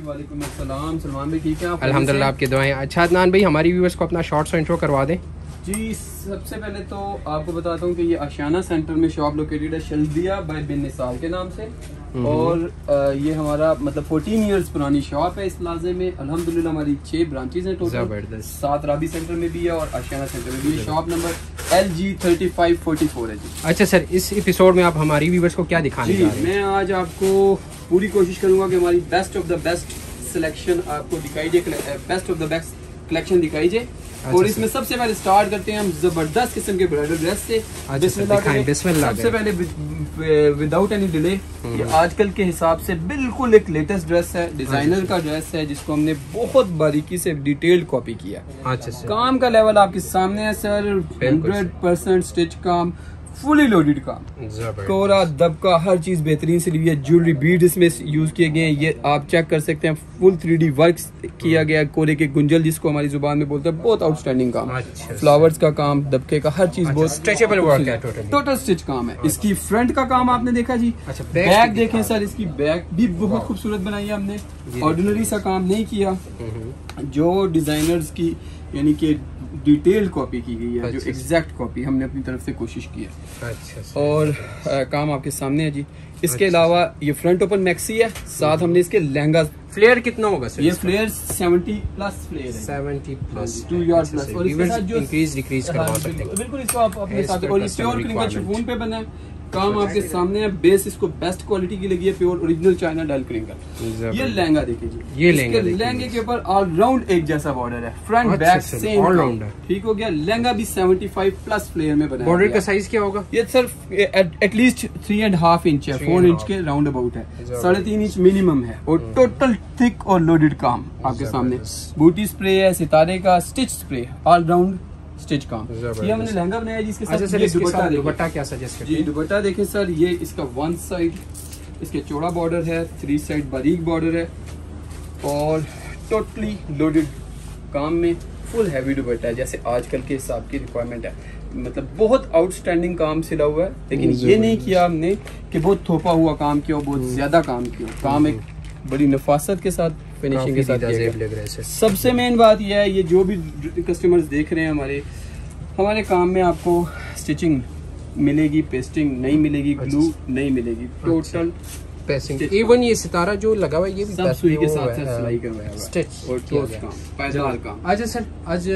जी वालेकुम अस्सलाम। सलमान भाई ठीक है आप? अल्हम्दुलिल्लाह, आपकी दुआएं। अच्छा अदनान भाई, हमारी व्यूअर्स को अपना शॉर्ट्स इंट्रो करवा दें जी। सबसे पहले तो आपको बताता हूँ कि ये आशियाना सेंटर में शॉप लोकेटेड है शल्दिया बाय बिन निसार के नाम से, और ये हमारा मतलब 14 इयर्स पुरानी शॉप है इस प्लाजे में। अल्हम्दुलिल्लाह हमारी 6 ब्रांचेज हैं टोटल, 7 राबी सेंटर में भी है और आशियाना सेंटर में भी। शॉप नंबर LG 3544 है जी। अच्छा सर, इस एपिसोड में आप हमारी व्यूअर्स को क्या दिखाने जा रहे हैं? मैं आज आपको पूरी कोशिश करूंगा कि हमारी best of the best selection आपको दिखाई दे, best of the best collection दिखाई दे। और इसमें सबसे पहले स्टार्ट करते हैं हम जबरदस्त किस्म के ब्राइडल ड्रेस से। बिस्मिल्लाह, सबसे पहले विदाउट एनी डिले, ये आजकल के हिसाब से बिल्कुल एक लेटेस्ट ड्रेस है, डिजाइनर का ड्रेस है जिसको हमने बहुत बारीकी से डिटेल्ड कॉपी किया। काम का लेवल आपके सामने है सर, 100% स्टिच काम, फुली लोडेड काम, कोरा दबका हर चीज बेहतरीन से ली है। ज्वेलरी बीड इसमें यूज किए गए हैं, ये आप चेक कर सकते हैं। फुल 3D वर्क किया गया, कोरे के गुंजल जिसको हमारी जुबान में बोलते हैं, बहुत आउटस्टैंडिंग काम। फ्लावर्स का काम, दबके का, हर चीज बहुत स्ट्रेचेबल वर्क है, टोटल स्टिच काम है। इसकी फ्रंट का काम आपने देखा जी। बैक देखें सर, इसकी बैक भी बहुत खूबसूरत बनाई है हमने, ऑर्डिनरी सा काम नहीं किया, जो डिजाइनर्स की यानी कि डिटेल कॉपी की गई है, जो एग्जैक्ट कॉपी हमने अपनी तरफ से कोशिश की है। अच्छा, और काम आपके सामने है जी। इसके अलावा ये फ्रंट ओपन मैक्सी है, साथ हमने इसके लहंगा। फ्लेयर कितना होगा सर? ये फ्लेयर 70+ फ्लेयर है, 70+ 2 यार्ड प्लस, और इसके साथ जो इंक्रीज डिक्रीज करवा सकते हैं बिल्कुल, इसको आप अपने साथ। और इस प्योर क्लिंकर शिफॉन पे बना है, काम आपके सामने है। बेस इसको बेस्ट क्वालिटी की लगी है, pure original China dial crinkle. ये लहंगा देखिए, ये लहंगे के ऊपर ऑल राउंड एक जैसा बॉर्डर है, front back same all round है। ठीक हो गया, लहंगा भी 75+ फ्लेयर में बना है। बॉर्डर का साइज क्या होगा? ये सर एटलीस्ट 3.5 इंच है, 4 इंच के राउंड अबाउट है, 3.5 इंच मिनिमम है, और टोटल थिक और लोडेड काम आपके सामने। बूटी स्प्रे है, सितारे का stitch spray, all round stitch काम। ये हमने लहंगा बनाया जिसके साथ। अच्छा सर, दुपट्टा क्या सजेस्ट करते हैं? दुपट्टा देखें सर, ये इसका 1 साइड इसके चौड़ा बॉर्डर है, 3 साइड बारीक बॉर्डर है, और टोटली लोडेड काम में फुल हैवी दुपट्टा है, जैसे आजकल के हिसाब की रिक्वायरमेंट है। मतलब बहुत आउटस्टैंडिंग काम सिला हुआ है, लेकिन ये नहीं किया हमने कि बहुत थोपा हुआ काम किया, बहुत ज्यादा काम किया। काम एक बड़ी नफासत के साथ, फिनिशिंग के साथ। सबसे मेन बात यह है, ये जो भी कस्टमर्स देख रहे हैं हमारे काम में आपको स्टिचिंग मिलेगी, पेस्टिंग नहीं मिलेगी, ग्लू नहीं मिलेगी, टोटल पेस्टिंग। इवन ये सितारा जो लगा हुआ है ये भी सब सुई के साथ सिलाई करवाया हुआ है, स्टिच और टोच काम, पायदार काम। अच्छा सर, आज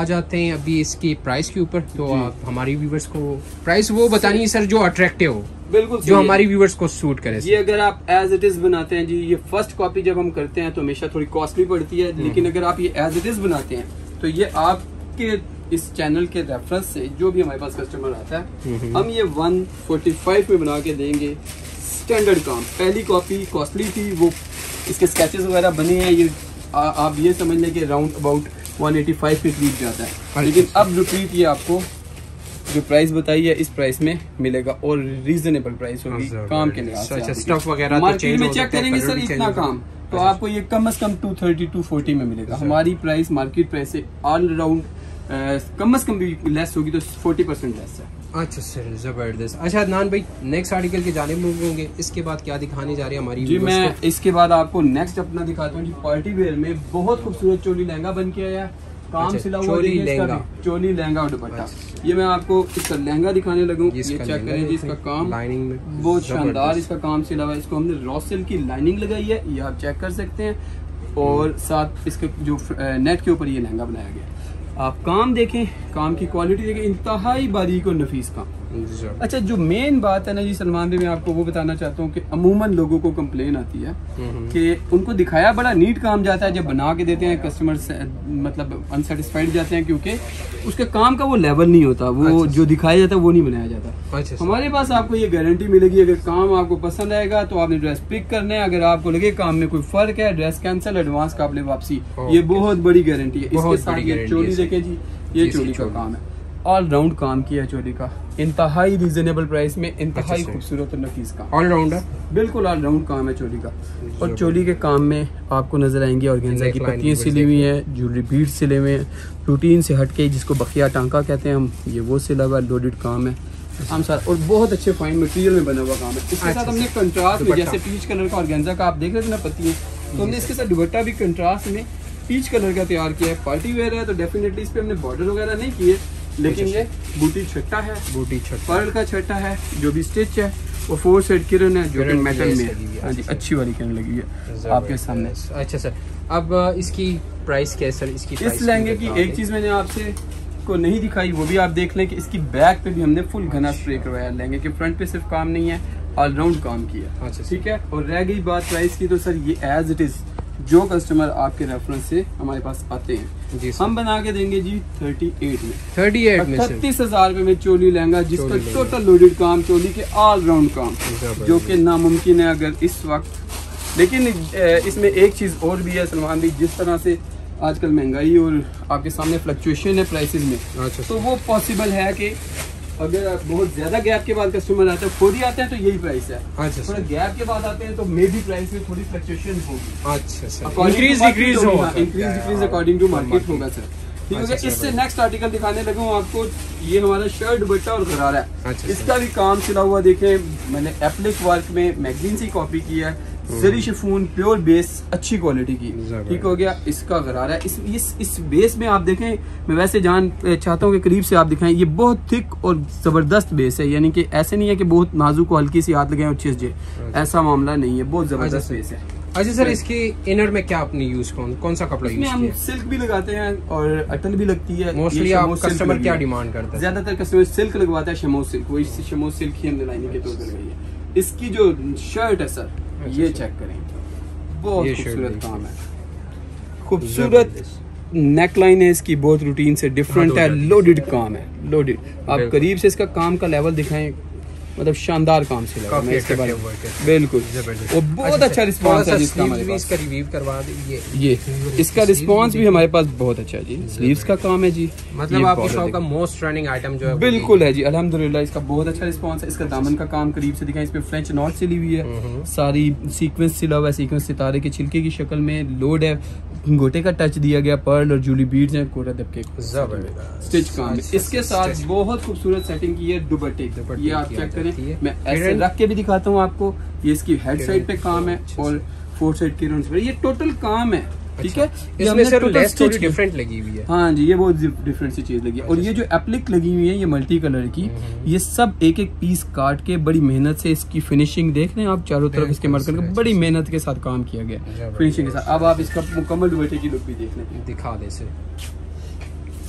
आ जाते हैं अभी इसकी प्राइस के ऊपर, तो आप हमारी व्यूअर्स को प्राइस वो बतानी है सर जो अट्रैक्टिव हो, बिल्कुल जो हमारी व्यूअर्स को सूट करे। ये अगर आप एज इट इज बनाते हैं जी, ये फर्स्ट कॉपी जब हम करते हैं तो हमेशा थोड़ी कॉस्टली पड़ती है, लेकिन अगर आप ये एज इट इज बनाते हैं तो ये आपके इस चैनल के रेफरेंस से जो भी हमारे पास कस्टमर आता है, हम ये 145 में बना के देंगे, स्टैंडर्ड काम। पहली कॉपी कॉस्टली थी, वो इसके स्केचेस वगैरह बने हैं, ये आप ये समझ लें कि राउंड अबाउट 185 के करीब जाता है, लेकिन अब रिपीट ये आपको जो प्राइस बताई है इस प्राइस में मिलेगा, और रीजनेबल प्राइस होगी काम के लिहाज से। स्टफ वगैरह मार्केट में चेक करेंगे सर, इतना काम तो आपको ये कम से कम 230-240 में मिलेगा। हमारी प्राइस मार्केट प्राइस से ऑल राउंड कम से कम भी लेस होगी, तो 40% लेस है। अच्छा सर, जबरदस्त। अच्छा अदनान भाई, नेक्स्ट आर्टिकल के जाने होंगे, इसके बाद क्या दिखाने जा रहे हैं हमारी जी? मैं इसके बाद आपको नेक्स्ट अपना दिखाता हूँ जी, पार्टी वेयर में बहुत खूबसूरत चोली लहंगा बन के आया है, काम सिला हुआ, चोली लहंगा और दुपट्टा। ये मैं आपको इसका लहंगा दिखाने लगूं, ये चेक करें जी, इसका काम लाइनिंग में बहुत शानदार इसका काम सिला हुआ है, इसको हमने रॉ सिल्क की लाइनिंग लगाई है, ये आप चेक कर सकते हैं, और साथ इसके जो नेट के ऊपर ये लहंगा बनाया गया। आप काम देखें, काम की क्वालिटी देखें, इंतहाई बारीक और नफीस काम। अच्छा जो मेन बात है ना जी सलमान भाई, मैं आपको वो बताना चाहता हूँ कि अमूमन लोगों को कंप्लेन आती है कि उनको दिखाया बड़ा नीट काम जाता है, जब बना के देते हैं कस्टमर्स मतलब अनसेटिस्फाइड जाते हैं, क्योंकि उसके काम का वो लेवल नहीं होता, वो जो दिखाया जाता है वो नहीं बनाया जाता। हमारे पास आपको ये गारंटी मिलेगी, अगर काम आपको पसंद आएगा तो आपने ड्रेस पिक करना है, अगर आपको लगे काम में कोई फर्क है, ड्रेस कैंसिल, एडवांस का आपने वापसी, ये बहुत बड़ी गारंटी है। इसके साथ चोली देखें जी, ये चोली का काम है, ऑल राउंड काम किया चोली का, इंतहाई रीजनेबल प्राइस में, इंतहाई खूबसूरत और नफीस काम, ऑल राउंड है, बिल्कुल ऑल राउंड काम है चोली का। और चोली के काम में आपको नजर आएंगे ऑर्गेन्जा की पत्तियाँ सिली हुई हैं, ज्वेलरी बीड सिले हुए हैं, रूटीन से हटके जिसको बखिया टांका कहते हैं हम, ये वो सिला हुआ लोडेड काम है हम साथ, और बहुत अच्छे फाइन मटेरियल में बना हुआ काम है। इसके साथ हमने कंट्रास्ट में जैसे पीच कलर का ऑर्गेन्जा का आप देख रहे थे ना पत्तियाँ, तो हमने इसके साथ दुपट्टा भी कंट्रास्ट में पीच कलर का तैयार किया है। पार्टी वेयर है तो डेफिनेटली इस पर हमने बॉर्डर वगैरह नहीं किए, लेकिन ये बूटी छट्टा है, बूटी छट्टा पर्ल का छट्टा है। जो भी स्टिच है वो 4 साइड किरण है, जो कि मेटल में है, अच्छी वाली किरण लगी है आपके सामने। अच्छा सर, अब इसकी प्राइस क्या है सर? इसकी इस लहंगे की एक चीज़ मैंने आपसे को नहीं दिखाई, वो भी आप देख लें कि इसकी बैक पे भी हमने फुल घना स्प्रे करवाया। लहंगे के फ्रंट पे सिर्फ काम नहीं है, ऑलराउंड काम किया। अच्छा ठीक है। और रह गई बात प्राइस की, तो सर ये एज इट इज जो कस्टमर आपके रेफरेंस से हमारे पास आते हैं जी, हम बना के देंगे जी 38 में 38000 में चोली लहंगा, जिसका टोटल लोडेड काम, चोली के ऑलराउंड काम, जो कि नामुमकिन है अगर इस वक्त। लेकिन इसमें एक चीज़ और भी है सलमान भाई, जिस तरह से आजकल महंगाई और आपके सामने फ्लक्चुएशन है प्राइसेस में। अच्छा, तो वो पॉसिबल है कि अगर आप बहुत ज़्यादा गैप के बाद कस्टमर आते हैं, खुद ही आते हैं तो यही प्राइस है। अच्छा, थोड़ा गैप के बाद आते हैं तो मे भी प्राइस में थोड़ी फ्लक्चुएशन होगी। अच्छा सर, इंक्रीज डिक्रीज होगा, increase decrease according to market होगा सर। ठीक है, इससे नेक्स्ट आर्टिकल दिखाने लगे आपको, ये हमारा शर्ट दुपट्टा और गरारा है। इसका भी काम चला हुआ देखे, मैंने एप्लिक वर्क में मैगजीन से कॉपी किया है, जरी शिफॉन प्योर बेस, अच्छी क्वालिटी की। ठीक हो गया, इसका गरारा है। इस बेस में आप देखें, मैं वैसे जान चाहता हूँ कि करीब से आप दिखाएं, ये बहुत थिक और ज़बरदस्त बेस है, यानी कि ऐसे नहीं है कि बहुत नाजुक को हल्की सी हाथ लगाएं और छिस जाए, ऐसा मामला नहीं है, बहुत ज़बरदस्त बेस है। अच्छा सर, इसकी इनर में क्या आपने यूज कौन सा कपड़ा यूज किया? हम सिल्क भी लगाते हैं और अटल भी लगती है। मोस्टली आप कस्टमर क्या डिमांड करते हैं? ज्यादातर कस्टमर सिल्क लगवाता है, शमो सिल्क, वही शमो सिल्क ही हमने लाइनिंग के तौर पर लगाई है। इसकी जो शर्ट है सर, ये चेक करें, बहुत खूबसूरत काम है, खूबसूरत नेकलाइन है इसकी, बहुत रूटीन से डिफरेंट है, लोडेड काम है, लोडेड। आप करीब से इसका काम का लेवल दिखाएं, मतलब शानदार काम से लगा इसके बारे में, बिल्कुल और बहुत अच्छा रिस्पांस है इसका। हमारे पास इसका रिव्यू करवा दीजिए, ये इसका रिस्पांस भी हमारे पास बहुत अच्छा है जी। स्लीव्स का काम है जी, मतलब आपके शॉप का मोस्ट रनिंग आइटम जो है, बिल्कुल है जी, अल्हम्दुलिल्लाह इसका बहुत अच्छा रिस्पांस है। इसका दामन का काम करीब से दिखाएं, इसमें फ्रेंच नॉट सिली हुई है, सारी सीक्वेंस सिला हुआ है, सीक्वेंस सितारे के छिलके की शक्ल में लोड है, गोटे का टच दिया गया, पर्ल और जूली बीड्स हैं, कोरा दबके स्टिच काम। इसके साथ बहुत खूबसूरत सेटिंग की है दुपट्टे, ये आप चेक करें, मैं ऐसे रख के भी दिखाता हूँ आपको। ये इसकी हेड साइड पे काम है और 4 साइड किरण पे, ये टोटल काम है। ठीक है, इसमें सर लेस थोड़ी डिफरेंट लगी हुई है। हाँ जी, ये बहुत डिफरेंट सी चीज लगी है। और ये जो एप्लिक लगी हुई है, ये मल्टी कलर की, ये सब एक एक पीस काट के बड़ी मेहनत से, इसकी फिनिशिंग देख रहे हैं आप, चारों तरफ इसके मरकन का बड़ी मेहनत के साथ काम किया गया फिनिशिंग के साथ। अब आप इसका मुकम्मल दुपट्टे की लुक भी देख लें, दिखा दे सर,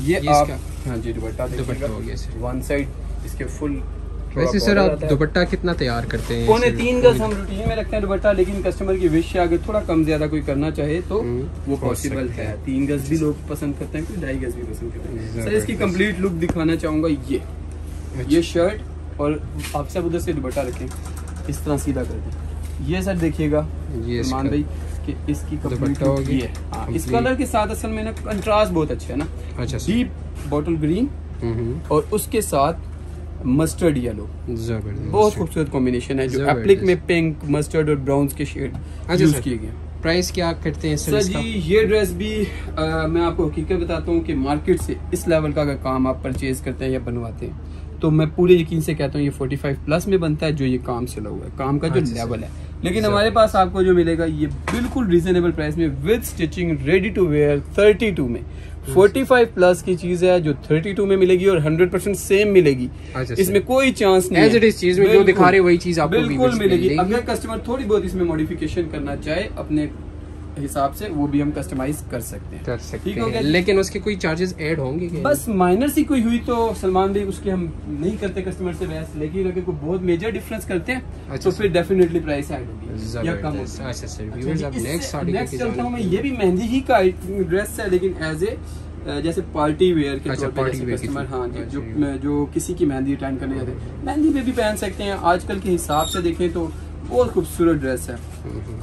ये आप। हाँ जी, दुपट्टा हो गया सर, 1 साइड इसके फुल। वैसे सर आप दुपट्टा कितना तैयार करते हैं? 2.25 गज हम रूटीन में रखते हैं दुपट्टा, लेकिन कस्टमर की विश है अगर थोड़ा कम ज्यादा कोई करना चाहे तो वो पॉसिबल है। 3 गज भी लोग पसंद करते हैं, 2.5 गज भी पसंद करते हैं। सर इसकी कंप्लीट लुक दिखाना चाहूँगा, ये शर्ट और आप सब उधर से दुपट्टा रखें, इस तरह सीधा कर दें। ये सर देखिएगा मान भाई कि इसकी कंप्लीट लुक ये है। इस कलर के साथ असल में ना कंट्रास्ट बहुत अच्छा है ना, अच्छा डीप बॉटल ग्रीन और उसके साथ मस्टर्ड येलो, बहुत खूबसूरत कॉम्बिनेशन है, जो एप्लिक में पिंक, मस्टर्ड और ब्राउन के शेड यूज किए गए। प्राइस क्या करते हैं सर जी? ये ड्रेस भी मैं आपको हकीकत बताता हूँ कि मार्केट से इस लेवल का अगर काम आप परचेज करते हैं या बनवाते हैं तो मैं पूरे यकीन से कहता हूँ ये 45+ में बनता है, जो ये काम चला हुआ है, काम का जो लेवल है। लेकिन हमारे पास आपको जो मिलेगा ये बिल्कुल रीजनेबल प्राइस में, with stitching, ready to wear, 32 में 45+ की चीज है जो 32 में मिलेगी और 100% सेम मिलेगी। इसमें कोई चांस नहीं है, चीज में जो दिखा रहे वही चीज आपको बिल्कुल मिलेगी। अगर कस्टमर थोड़ी बहुत इसमें मॉडिफिकेशन करना चाहे अपने हिसाब से, वो भी हम कस्टमाइज कर सकते हैं, कर सकते हैं। लेकिन उसके कोई चार्जेस ऐड होंगे? बस माइनर सी कोई हुई तो सलमान भाई उसके हम नहीं करते कस्टमर से बहस, लेकिन अगर कोई बहुत मेजर डिफरेंस करते हैं तो फिर डेफिनेटली प्राइस ऐड होगी या कम होगी। अच्छा सर, व्यूअर्स अब नेक्स्ट चलता हूं मैं, ये भी मेहंदी ही का ड्रेस है, लेकिन एज ए जैसे पार्टी वेयर के तौर पर कस्टमर, हाँ जी, जो किसी की मेहंदी अटेंड करने जाते हैं, मेहंदी में भी पहन सकते हैं। आजकल के हिसाब से देखें तो बहुत खूबसूरत ड्रेस है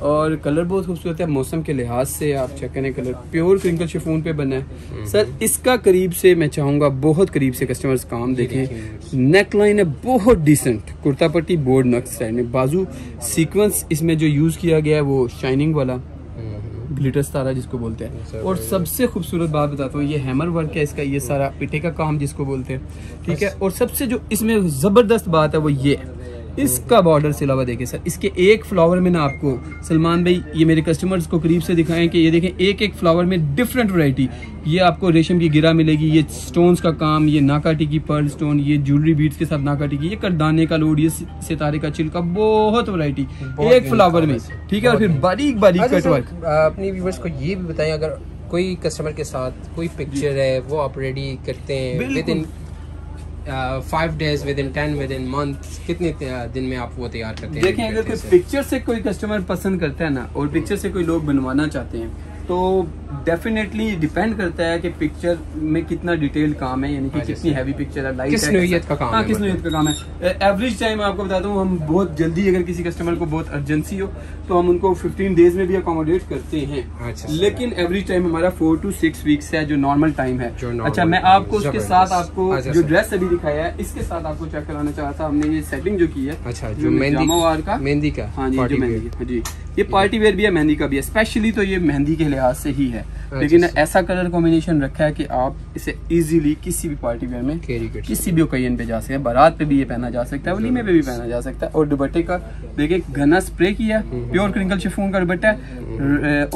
और कलर बहुत खूबसूरत है, मौसम के लिहाज से आप चेक करें, कलर प्योर क्रिंकल शिफॉन पे बना है सर। इसका करीब से मैं चाहूँगा, बहुत करीब से कस्टमर्स काम देखें। नेकलाइन है बहुत डिसेंट, कुर्ता पट्टी बोर्ड नक्स स्टाइल में, बाजू सीक्वेंस इसमें जो यूज़ किया गया है वो शाइनिंग वाला, ग्लिटर तारा जिसको बोलते हैं। और सबसे खूबसूरत बात बताता हूँ, ये हैमर वर्क है इसका, ये सारा पिटे का काम जिसको बोलते हैं। ठीक है, और सबसे जो इसमें ज़बरदस्त बात है वो ये इसका बॉर्डर सिलावा देखिए सर, इसके एक फ्लावर में ना आपको सलमान भाई ये मेरे कस्टमर्स को करीब से दिखाएं कि ये देखें एक एक फ्लावर में डिफरेंट वैरायटी। ये आपको रेशम की गिरा मिलेगी, ये स्टोन्स का काम, ये नाकाटी की पर्ल स्टोन, ये ज्वेलरी बीट्स के साथ नाकाटी की, ये करदाने का लोड, ये सितारे का चिल्का, बहुत वैरायटी एक फ्लावर में, ठीक है। और फिर बारीक बारीक कट वर्क। अपने व्यूअर्स को ये भी बताएं, अगर कोई कस्टमर के साथ कोई पिक्चर है वो आप रेडी करते हैं within 5 days, within 10, within month, कितने दिन में आप वो तैयार करते हैं? देखिए अगर कोई पिक्चर से कोई कस्टमर पसंद करता है ना, और पिक्चर से कोई लोग बनवाना चाहते हैं, तो डेफिनेटली डिपेंड करता है कि पिक्चर में कितना डिटेल काम है, यानी कि कितनी हैवी पिक्चर है, लाइट किस नोयत का काम है, किस नोयत का काम है। एवरेज टाइम आपको बताता हूँ, हम बहुत जल्दी अगर किसी कस्टमर को बहुत अर्जेंसी हो तो हम उनको 15 डेज में भी अकोमोडेट करते हैं। अच्छा, लेकिन एवरेज टाइम हमारा 4 to 6 weeks है जो नॉर्मल टाइम है। अच्छा, मैं आपको उसके साथ आपको जो ड्रेस अभी दिखाया है इसके साथ आपको चेक कराना चाह रहा था, हमने ये सेटिंग जो की है। अच्छा, जो मेहंदी का, हाँ जी, मेहंदी, जी ये पार्टी वेयर भी है, मेहंदी का भी है, स्पेशली तो ये मेहंदी के लिहाज से ही है, लेकिन ऐसा कलर कॉम्बिनेशन रखा है कि आप इसे इजीली किसी भी पार्टी वेयर में कैरी कर, किसी भी ओकेजन पे जा सकते हैं। बारात पे भी ये पहना जा सकता है, वलीमे पे भी पहना जा सकता है। और दुपट्टे का देखिए घना स्प्रे किया, प्योर क्रिंकल शिफॉन का दुपट्टा,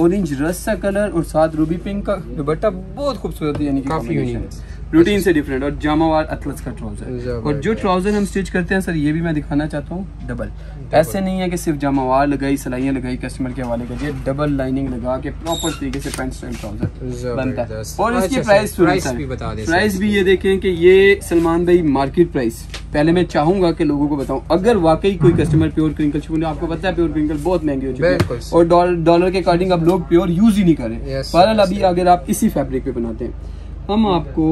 ऑरेंज रस का कलर और साथ रूबी पिंक का दुपट्टा, बहुत खूबसूरत, यानी कि काफी रूटीन से डिफरेंट। और जामावार अतलस का ट्राउजर, और जो ट्राउजर हम स्टिच करते हैं सर ये भी मैं दिखाना चाहता हूँ डबल, ऐसे नहीं है कि सिर्फ जामावार लगाई सिलाइयाँ लगाई कस्टमर के हवाले करिए, डबल लाइनिंग लगा के प्रॉपर तरीके से पैंट स्टाइल ट्राउजर बनता है। और इसकी प्राइस भी बता दें, प्राइस भी ये देखें कि ये सलमान भाई मार्केट प्राइस, पहले मैं चाहूंगा कि लोगों को बताऊं, अगर वाकई कोई कस्टमर प्योर क्रिंकल शिफॉन, आपको पता है प्योर क्रिंकल बहुत महंगी हो चुकी है और डॉलर के अकॉर्डिंग अब लोग प्योर यूज ही नहीं करें, पर अभी अगर आप इसी फैब्रिक पे बनाते हैं, हम आपको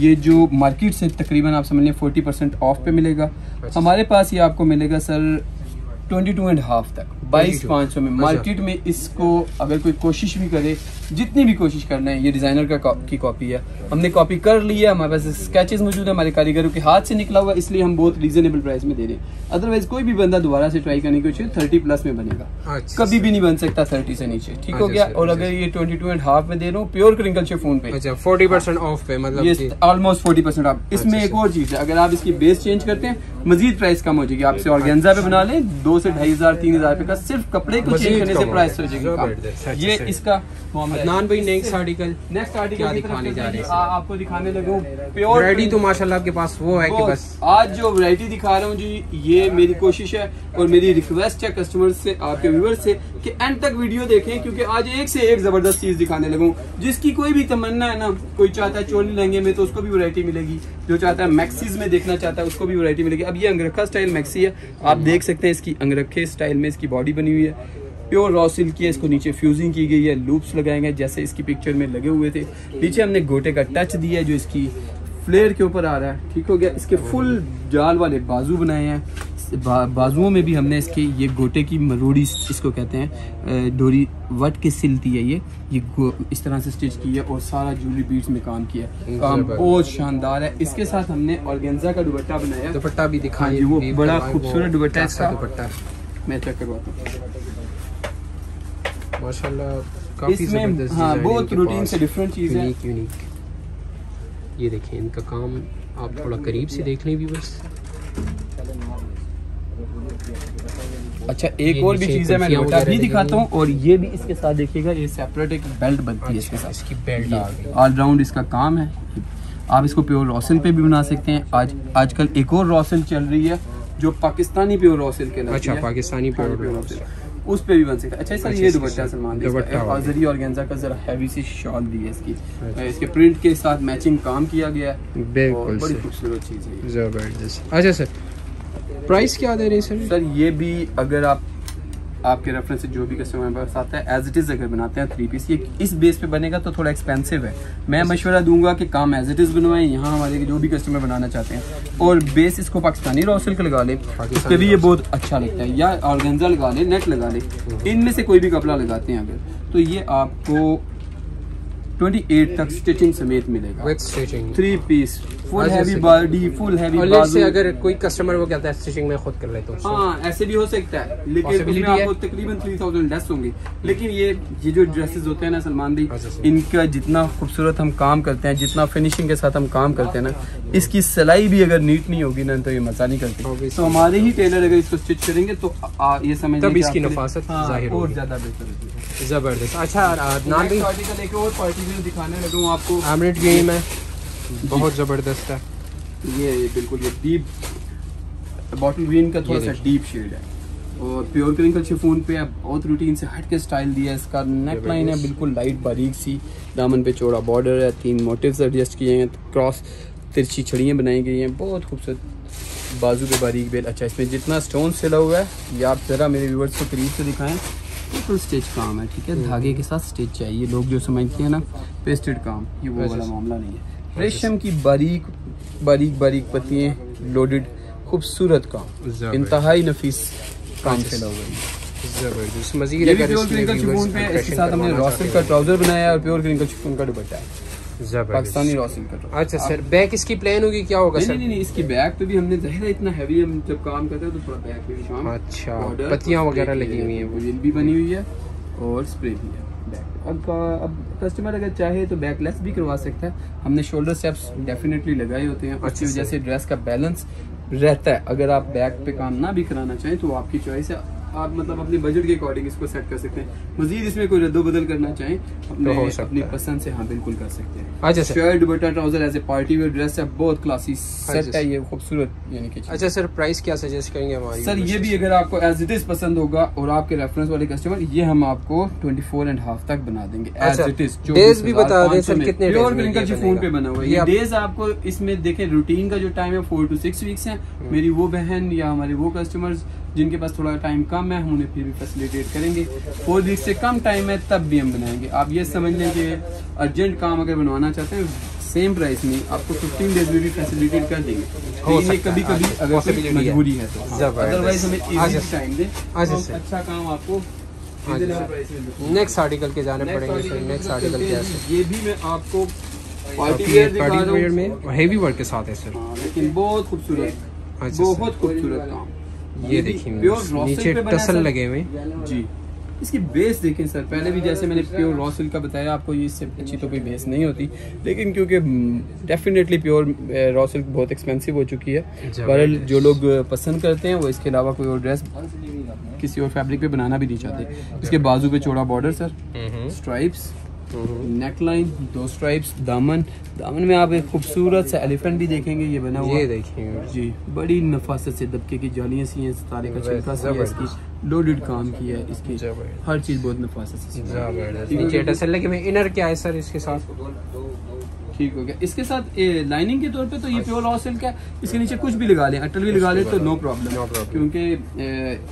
ये जो मार्केट से तकरीबन आप समझ लें 40% ऑफ पे मिलेगा, हमारे पास ये आपको मिलेगा सर 22.5 तक, 22,500 में मार्केट में। इसको अगर कोई कोशिश भी करे, जितनी भी कोशिश करना है, ये डिज़ाइनर का की कॉपी है, हमने कॉपी कर ली है, हमारे पास स्केचेस मौजूद है, हमारे कारीगरों के हाथ से निकला हुआ, इसलिए हम बहुत रीजनेबल प्राइस में दे रहे हैं। अदरवाइज कोई भी बंदा दोबारा से ट्राई करने की कोशिश, 30+ में बनेगा, कभी भी नहीं बन सकता 30 से नीचे, ठीक हो गया। और अगर ये 22.5 में दे रहा हूँ प्योर क्रिंकल शिफॉन पे 40% ऑफ पे, मतलब ऑलमोस्ट 40% ऑफ। इसमें एक और चीज़ है, अगर आप इसकी बेस चेंज करते हैं मजीद प्राइस कम हो जाएगी, आपसे ऑर्गेन्जा पे बना लें 2 से 2,500 3,000 रुपए का, सिर्फ कपड़े को चेंज करने से प्राइस हो जाएगी। ये इसका अदनान भाई नेक्स्ट आर्टिकल दिखाने जा रहे हैं, आपको दिखाने लगे प्योर वैरायटी, तो माशाल्लाह आपके पास वो है कि बस आज जो वैरायटी दिखा रहा हूँ जी, ये मेरी कोशिश है और मेरी रिक्वेस्ट है कस्टमर्स से, आपके व्यूअर्स से कि एंड तक वीडियो देखें, क्योंकि आज एक से एक जबरदस्त चीज दिखाने लगूं, जिसकी कोई भी तमन्ना है ना, कोई चाहता है चोली लहंगे में तो उसको भी वैरायटी मिलेगी, जो चाहता है मैक्सीज में देखना चाहता है उसको भी वैरायटी मिलेगी। अब ये अंगरखा स्टाइल मैक्सी है, आप देख सकते हैं इसकी अंगरखे स्टाइल में इसकी बॉडी बनी हुई है, प्योर रॉ सिल्क की है, इसको नीचे फ्यूजिंग की गई है, लूप्स लगाए गए जैसे इसकी पिक्चर में लगे हुए थे, नीचे हमने गोटे का टच दिया है जो इसकी फ्लेयर के ऊपर आ रहा है, ठीक हो गया। इसके फुल जाल वाले बाजू बनाए हैं, बाजुओं में भी हमने इसके ये गोटे की मरोड़ी, इसको कहते हैं डोरी वट के सिलती है, ये इस तरह से स्टिच की है और सारा ज्वेलरी बीट्स में काम किया है, काम बहुत शानदार है। इसके साथ हमने ऑर्गेन्जा का दुपट्टा बनाया, दुपट्टा भी दिखाई, वो बड़ा खूबसूरत दुपट्टा है इसका, दुपट्टा मैं चेक करवाता हूँ, माशाल्लाह इसमें हाँ बहुत रूटीन से डिफरेंट चीज़ है, ये देखिए इनका काम आप थोड़ा करीब से देख लें भी बस। अच्छा, एक और भी चीज़ है, मैं दुपट्टा भी दिखाता हूँ, और ये भी इसके साथ देखिएगा, ये सेपरेट एक बेल्ट बनती है इसके साथ, इसकी बेल्ट ऑलराउंड इसका काम है। आप इसको प्योर रॉसिल पे भी बना सकते हैं, आजकल एक और रॉसिल चल रही है जो पाकिस्तानी प्योर रॉसिल के नाम, अच्छा पाकिस्तानी प्योर रॉसिल, उस पे भी बन सकता है। अच्छा सर, ये दुपट्टा सलमान जरी ऑर्गेन्जा का जरा हैवी सी शॉल दी है इसकी, इसके प्रिंट के साथ मैचिंग काम किया गया है, बड़ी खूबसूरत चीज़ है, जबरदस्त। अच्छा सर, प्राइस क्या दे रहे हैं सर? सर ये भी अगर आप आपके रेफरेंस से जो भी कस्टमर हमारे पास आता है एज इट इज़ अगर बनाते हैं 3 पीस, ये इस बेस पे बनेगा तो थोड़ा एक्सपेंसिव है, मैं मशवरा दूंगा कि काम एज इट इज़ बनवाएं, यहाँ हमारे जो भी कस्टमर बनाना चाहते हैं, और बेस इसको पाकिस्तानी रॉ सिल्क लगा ले, इसके लिए बहुत अच्छा लगता है, या ऑर्गेन्जा लगा ले, नेट लगा ले, इनमें से कोई भी कपड़ा लगाते हैं अगर, तो ये आपको 28 तक स्टिचिंग समेत मिलेगा with stitching, 3 piece full heavy body, full heavy body. और इससे अगर कोई कस्टमर वो कहता है स्टिचिंग में खुद कर लेता हूं, हां ऐसे भी हो सकता है, लेकिन उसमें आपको तकरीबन 3000 ड्रेस होंगे। लेकिन ये जो ड्रेसेस होते हैं ना सलमान दी, इनका जितना खूबसूरत हम काम करते हैं, जितना फिनिशिंग के साथ हम काम करते हैं ना, इसकी सिलाई भी अगर नीट नहीं होगी ना तो ये मजा नहीं करती। तो हमारे ही टेलर अगर इसको स्टिच करेंगे तो ये समझ तब इसकी नफासत जाहिर और ज्यादा बेहतर होगी। जबरदस्त। अच्छा अदनान भाई आर्टिकल एक और पार्टिकल दिखाने लगा हूं आपको, एमरेट ग्रीन है, बहुत जबरदस्त है ये, बिल्कुल ये डीप बॉटल ग्रीन का थोड़ा सा डीप शेड है और प्योर क्लिनिकल शिफॉन पे है, बहुत रूटीन से हट के स्टाइल दिया है। इसका नेक लाइन है बिल्कुल लाइट बारीक सी, दामन पे चौड़ा बॉर्डर है, 3 मोटिव्स एडजस्ट किए हैं, क्रॉस तिरछी छड़ियाँ बनाई गई हैं, बहुत खूबसूरत बाजू पे बारीक बेल। अच्छा इसमें जितना स्टोन सिला हुआ है ये आप ज़रा मेरे व्यूअर्स को करीब से दिखाएं, बिल्कुल स्टिच काम है, ठीक है, धागे के साथ स्टिच चाहिए। लोग जो समझते हैं ना पेस्टेड काम, ये वो वाला मामला नहीं है, रेशम की बारीक बारीक बारीक पत्तियाँ लोडेड खूबसूरत काम, इंतहाई नफीस काम फैला हुआ है। जबरदस्त। मजीद ये प्योर क्लिनिकल शिफॉन पे इसके साथ हमने रॉसिल का ट्राउजर बनाया है और प्योर क्लिनिकल शिफॉन का दुपट्टा है, पाकिस्तानी रॉसिंग कर रहा। अच्छा सर बैक इसकी प्लेन होगी क्या होगा? नहीं, नहीं नहीं इसकी बैक पे भी हमने ज़ाहिर है इतना हैवी हम जब काम करते हैं तो थोड़ा बैक पे भी शाम। अच्छा पत्तियां वगैरह लगी हुई हैं, विल भी बनी हुई है और स्प्रे भी है बैक। अब कस्टमर अगर चाहे तो बैकलेस भी करवा सकता है, हमने शोल्डर स्टेप्स डेफिनेटली लगाए होते हैं, अच्छी वजह से ड्रेस का बैलेंस रहता है। अगर आप बैक पे काम ना भी कराना चाहें तो आपकी चॉइस है, आप मतलब अपने बजट के अकॉर्डिंग इसको सेट कर सकते हैं। मजीद इसमें कोई रद्दोबदल करना चाहें अपने तो अपनी पसंद से, हाँ बिल्कुल कर सकते हैं। अच्छा sir shirt dupatta trouser as a party wear dress है, बहुत क्लासी सेट है ये, खूबसूरत यानी कि। अच्छा सर प्राइस क्या सजेस्ट करेंगे हमारी? सर ये भी अगर आपको एज इट इज पसंद होगा और आपके रेफरेंस वाले कस्टमर, ये हम आपको 24.5 तक बना देंगे एज इट इज। डेज भी बता दें सर कितने डेज फोन पे बना हुआ है? ये डेज आपको इसमें देखें रूटीन का जो टाइम है 4 to 6 वीक्स है। मेरी वो बहन या हमारे वो कस्टमर्स जिनके पास थोड़ा टाइम कम है, हम उन्हें फिर भी फैसिलिटेट करेंगे। 4 वीक से कम टाइम है तब भी हम बनाएंगे। आप ये समझ लें कि अर्जेंट काम अगर बनवाना चाहते हैं सेम प्राइस में आपको 15 डेज में भी फैसिलिटेट कर देंगे, कभी कभी अगर मजबूरी है तो, अदरवाइज हमें टाइम दें, अच्छा काम आपको। नेक्स्ट आर्टिकल के जाने पड़ेंगे। नेक्स्ट आर्टिकल ये भी मैं आपको हैवी वर्क के साथ है सर, लेकिन बहुत खूबसूरत, बहुत खूबसूरत काम। ये देखिए नीचे टसल लगे हुए जी। इसकी बेस देखें सर, पहले भी जैसे मैंने प्योर रॉ सिल्क का बताया आपको, ये इससे अच्छी तो कोई बेस नहीं होती, लेकिन क्योंकि डेफिनेटली प्योर रॉ सिल्क बहुत एक्सपेंसिव हो चुकी है, बहरहाल जो लोग पसंद करते हैं वो इसके अलावा कोई और ड्रेस किसी और फैब्रिक पे बनाना भी नहीं चाहते। इसके बाजू पे चौड़ा border sir, stripes, neck line, 2 stripes, दामन में आप एक खूबसूरत सा एलिफेंट भी देखेंगे ये बना हुआ, ये देखिए जी, बड़ी नफासत से दबके की जालियां सी हैं, सितारे का छिलका सी है, इसकी लोडेड काम किया है, इसकी हर चीज बहुत नफासत से। नीचे टसल लगे में इनर क्या है सर इसके साथ? ठीक हो गया। इसके साथ लाइनिंग के तौर पे तो ये प्योर रॉ सिल्क है, इसके नीचे कुछ भी लगा लें, अटल भी लगा लें तो नो प्रॉब्लम, क्योंकि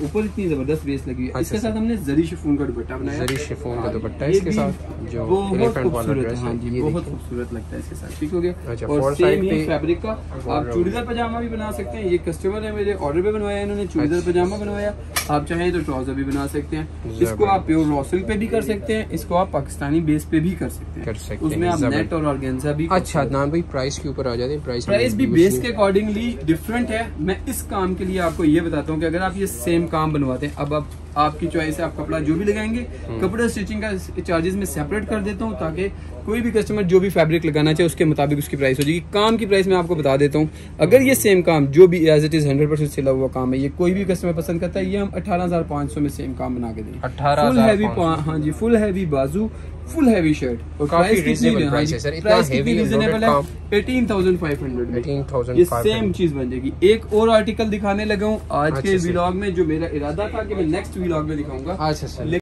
ऊपर इतनी जबरदस्त बेस लगी है। इसके साथ हमने जरी शिफॉन का दुपट्टा बनाया, जरी शिफॉन का दुपट्टा इसके साथ जो बहुत खूबसूरत है, हां जी बहुत खूबसूरत लगता है इसके साथ। ठीक हो गया। और सेम ही फैब्रिक का आप चूड़ीदार पजामा भी बना सकते हैं, ये कस्टमर है मेरे, ऑर्डर पे बनवाया इन्होंने, चूड़ीदार पजामा बनवाया। आप चाहें तो ट्राउजर भी बना सकते हैं, इसको आप प्योर रॉ सिल्क पे भी कर सकते हैं, इसको आप पाकिस्तानी बेस पे भी कर सकते हैं, उसमें आप नेट और ऑर्गेन्जा। अच्छा अदनान भाई प्राइस के ऊपर आ जाते हैं। प्राइस भी बेस के अकॉर्डिंगली डिफरेंट है। मैं इस काम के लिए आपको ये बताता हूँ कि अगर आप ये सेम काम बनवाते हैं, अब आप आपकी चॉइस है, आप कपड़ा जो भी लगाएंगे, कपड़ा स्टिचिंग का चार्जेस में सेपरेट कर देता हूँ ताकि कोई भी कस्टमर जो भी फैब्रिक लगाना चाहे उसके मुताबिक उसकी प्राइस हो जाएगी। काम की प्राइस मैं आपको बता देता हूँ। अगर ये सेम काम जो भी एज इट इज 100% सिला हुआ काम है, ये कोई भी कस्टमर पसंद करता है, ये हम 18,500 में सेम काम बना के देंगे। 18,500 हाँ जी, फुल हैवी बाजू, फुल हैवी शर्ट, और प्राइस कितनी रीजनेबल है, 18,500 ये सेम चीज बन जाएगी। एक और आर्टिकल दिखाने लगा हूँ आज के व्लॉग में, जो मेरा इरादा था कि मैं नेक्स्ट व्लॉग में दिखाऊंगा। अच्छा सर।